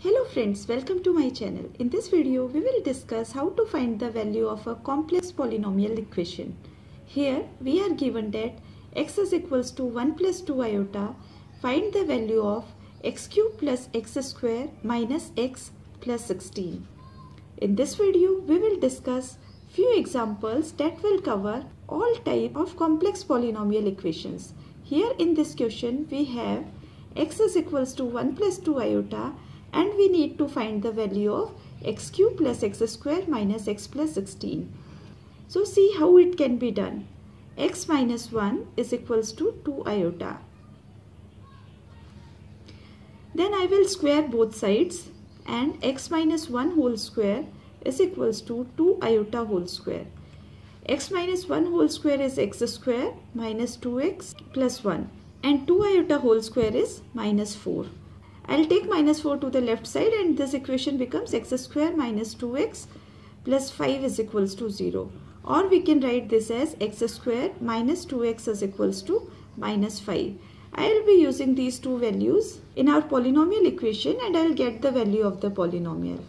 Hello friends, welcome to my channel. In this video we will discuss how to find the value of a complex polynomial equation. Here we are given that x is equals to 1 plus 2 iota. Find the value of x cube plus x square minus x plus 16. In this video we will discuss few examples that will cover all type of complex polynomial equations. Here in this question we have x is equals to 1 plus 2 iota and we need to find the value of x cube plus x square minus x plus 16. So see how it can be done. X minus 1 is equals to 2 iota. Then I will square both sides and x minus 1 whole square is equals to 2 iota whole square. X minus 1 whole square is x square minus 2x plus 1 and 2 iota whole square is minus 4. I'll take minus 4 to the left side and this equation becomes x square minus 2x plus 5 is equals to 0. Or we can write this as x square minus 2x is equals to minus 5. I'll be using these two values in our polynomial equation and I'll get the value of the polynomial.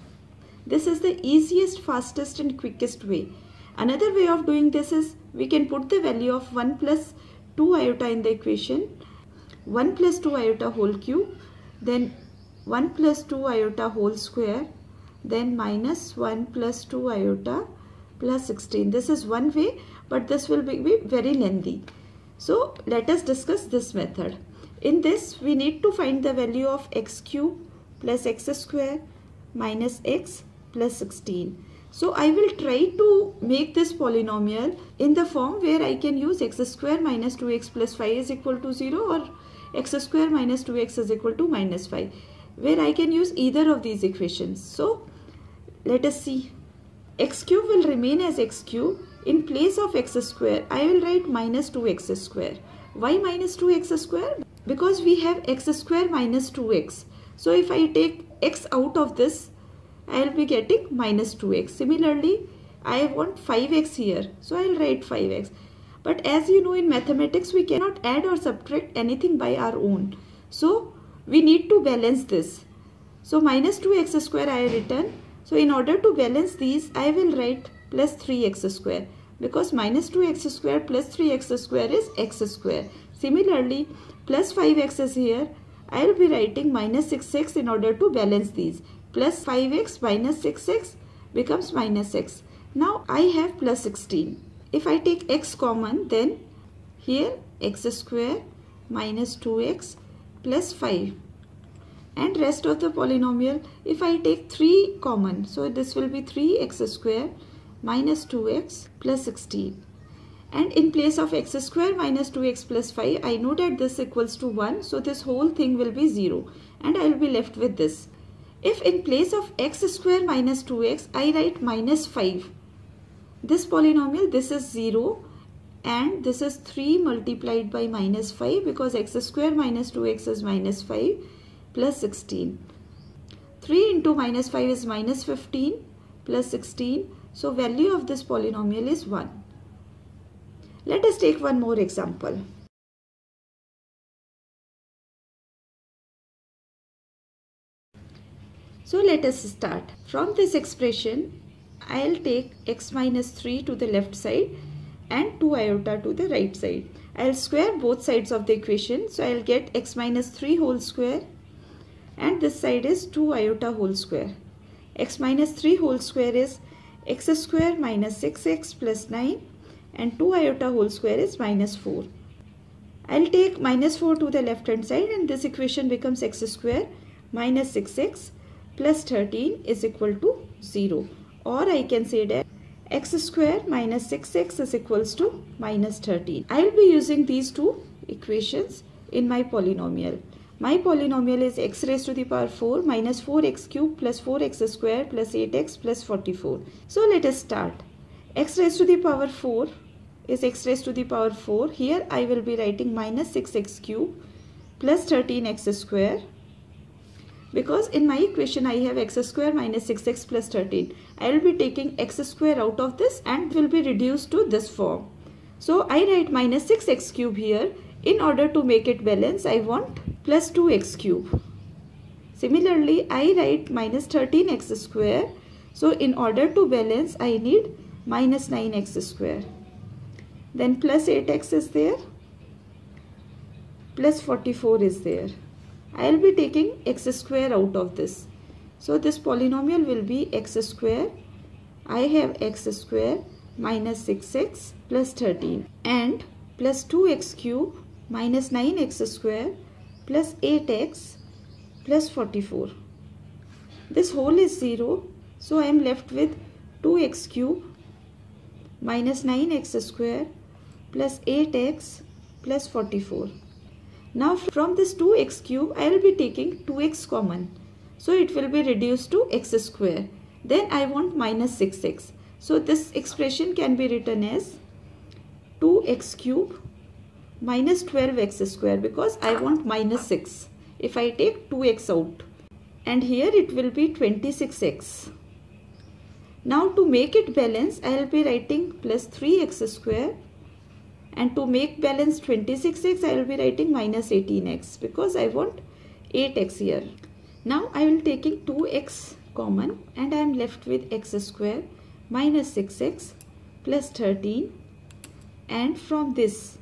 This is the easiest, fastest and quickest way. Another way of doing this is we can put the value of 1 plus 2 iota in the equation. 1 plus 2 iota whole cube. Then 1 plus 2 iota whole square, then minus 1 plus 2 iota plus 16. This is one way, but this will be very lengthy. So let us discuss this method. In this, we need to find the value of x cube plus x square minus x plus 16. So I will try to make this polynomial in the form where I can use x square minus 2x plus 5 is equal to 0 or x square minus 2x is equal to minus 5, where I can use either of these equations. So let us see. X cube will remain as x cube. In place of x square I will write minus 2x square. Why minus 2x square? Because we have x square minus 2x. So if I take x out of this, I will be getting minus 2x. Similarly, I want 5x here. So I will write 5x. But as you know, in mathematics we cannot add or subtract anything by our own. So we need to balance this. So minus 2x square I written. So in order to balance these, I will write plus 3x square. Because minus 2x square plus 3x square is x square. Similarly, plus 5x is here. I will be writing minus 6x in order to balance these. Plus 5x minus 6x becomes minus x. Now I have plus 16. If I take x common, then here x square minus 2x plus 5 and rest of the polynomial if I take 3 common, so this will be 3x square minus 2x plus 16, and in place of x square minus 2x plus 5 I know that this equals to 1, so this whole thing will be 0 and I will be left with this. If in place of x square minus 2x I write minus 5, this polynomial, this is 0 and this is 3 multiplied by minus 5 because x square minus 2x is minus 5 plus 16. 3 into minus 5 is minus 15 plus 16. So value of this polynomial is 1. Let us take one more example. So let us start. From this expression I will take x minus 3 to the left side and 2 iota to the right side. I will square both sides of the equation. So I will get x minus 3 whole square and this side is 2 iota whole square. X minus 3 whole square is x square minus 6x plus 9 and 2 iota whole square is minus 4. I will take minus 4 to the left hand side and this equation becomes x square minus 6x plus 13 is equal to 0. Or I can say that x square minus 6x is equals to minus 13. I will be using these two equations in my polynomial. My polynomial is x raised to the power 4 minus 4x cube plus 4x square plus 8x plus 44. So let us start. X raised to the power 4 is x raised to the power 4. Here I will be writing minus 6x cube plus 13x square. Because in my equation I have x square minus 6x plus 13. I will be taking x square out of this and will be reduced to this form. So I write minus 6x cube here. In order to make it balance I want plus 2x cube. Similarly, I write minus 13x square. So in order to balance, I need minus 9x square. Then plus 8x is there. Plus 44 is there. I will be taking x square out of this. So this polynomial will be x square. I have x square minus 6x plus 13 and plus 2x cube minus 9x square plus 8x plus 44. This whole is 0. So I am left with 2x cube minus 9x square plus 8x plus 44. Now from this 2x cube I will be taking 2x common. So it will be reduced to x square. Then I want minus 6x. So this expression can be written as 2x cube minus 12x square because I want minus 6 if I take 2x out. And here it will be 26x. Now to make it balance I will be writing plus 3x square. And to make balance 26x I will be writing minus 18x because I want 8x here. Now I will taking 2x common and I am left with x square minus 6x plus 13 and from this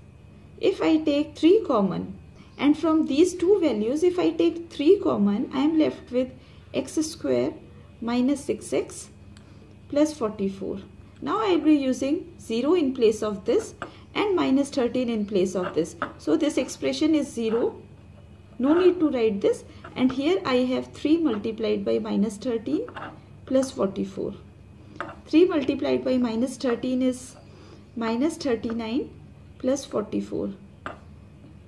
if I take 3 common and from these two values if I take 3 common I am left with x square minus 6x plus 44. Now I will be using 0 in place of this and minus 13 in place of this. So this expression is 0. No need to write this and here I have 3 multiplied by minus 13 plus 44. 3 multiplied by minus 13 is minus 39 plus 44.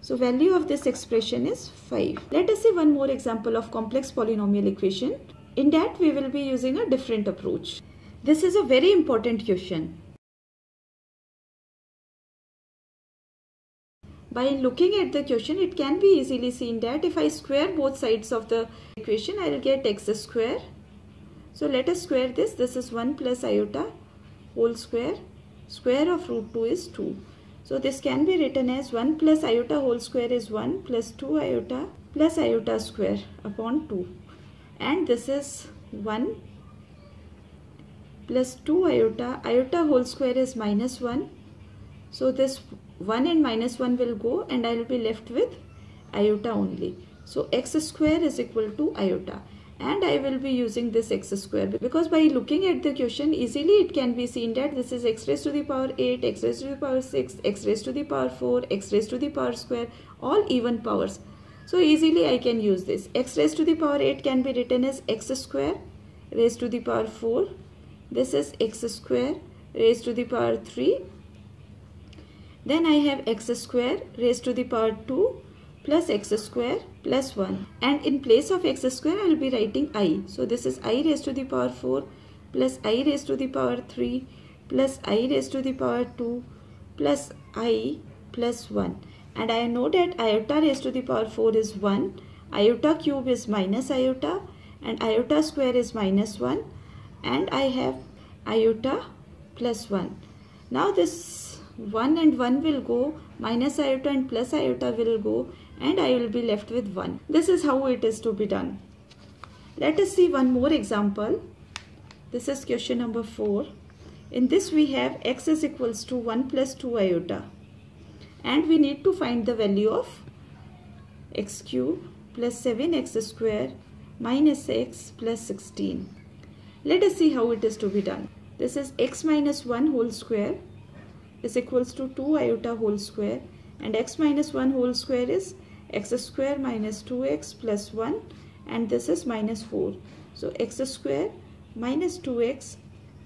So value of this expression is 5. Let us see one more example of complex polynomial equation. In that we will be using a different approach. This is a very important question. By looking at the question, it can be easily seen that if I square both sides of the equation, I will get x square. So let us square this. This is 1 plus iota whole square. Square of root 2 is 2. So this can be written as 1 plus iota whole square is 1 plus 2 iota plus iota square upon 2. And this is 1 plus 2 iota. Iota whole square is minus 1. So this 1 and minus 1 will go and I will be left with iota only. So x square is equal to iota and I will be using this x square because by looking at the question easily it can be seen that this is x raised to the power 8, x raised to the power 6, x raised to the power 4, x raised to the power square, all even powers. So easily I can use this. X raised to the power 8 can be written as x square raised to the power 4. This is x square raised to the power 3. Then I have x square raised to the power 2 plus x square plus 1. And in place of x square I will be writing I. So this is I raised to the power 4 plus I raised to the power 3 plus I raised to the power 2 plus I plus 1. And I know that iota raised to the power 4 is 1. Iota cube is minus iota. And iota square is minus 1. And I have iota plus 1. Now this 1 and 1 will go, minus iota and plus iota will go and I will be left with 1. This is how it is to be done. Let us see one more example. This is question number 4. In this we have x is equals to 1 plus 2 iota and we need to find the value of x cube plus 7x square minus x plus 16. Let us see how it is to be done. This is x minus 1 whole square is equals to 2 iota whole square and x minus 1 whole square is x square minus 2x plus 1 and this is minus 4. So x square minus 2x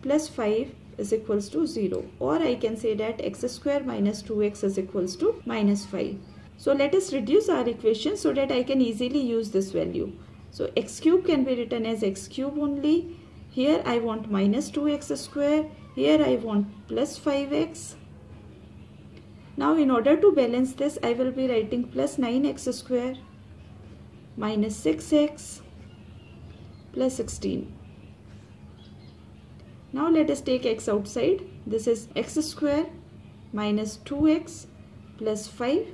plus 5 is equals to 0 or I can say that x square minus 2x is equals to minus 5. So let us reduce our equation so that I can easily use this value. So x cube can be written as x cube only. Here I want minus 2x square. Here I want plus 5x. Now in order to balance this I will be writing plus 9x square minus 6x plus 16. Now let us take x outside. This is x square minus 2x plus 5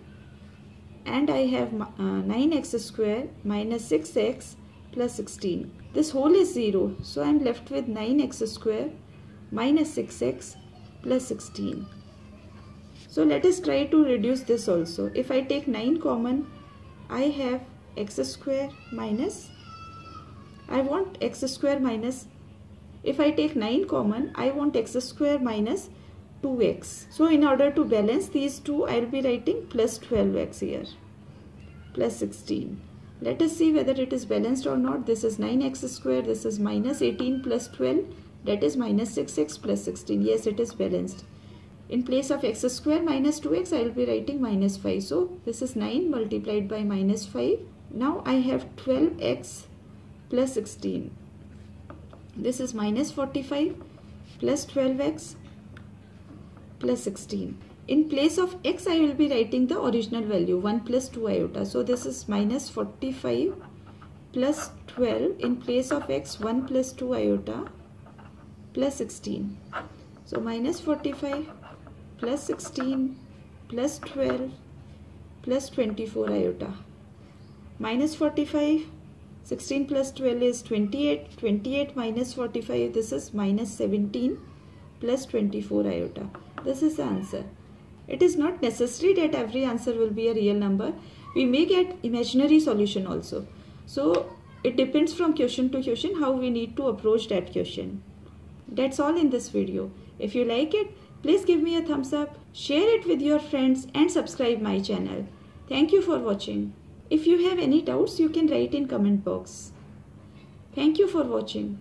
and I have 9x square minus 6x plus 16. This whole is 0, so I am left with 9x square minus 6x plus 16. So let us try to reduce this also. If I take 9 common, I have x square minus, I want x square minus, if I take 9 common, I want x square minus 2x. So in order to balance these two, I will be writing plus 12x here, plus 16. Let us see whether it is balanced or not. This is 9x square, this is minus 18 plus 12, that is minus 6x plus 16. Yes, it is balanced. In place of x square minus 2x, I will be writing minus 5. So this is 9 multiplied by minus 5. Now I have 12x plus 16. This is minus 45 plus 12x plus 16. In place of x, I will be writing the original value 1 plus 2 iota. So this is minus 45 plus 12. In place of x, 1 plus 2 iota plus 16. So minus 45 plus 16 plus 12 plus 24 iota. Minus 45, 16 plus 12 is 28. 28 minus 45, this is minus 17 plus 24 iota. This is the answer. It is not necessary that every answer will be a real number. We may get imaginary solution also. So it depends from question to question how we need to approach that question. That's all in this video. If you like it, please give me a thumbs up, share it with your friends and subscribe my channel. Thank you for watching. If you have any doubts, you can write in comment box. Thank you for watching.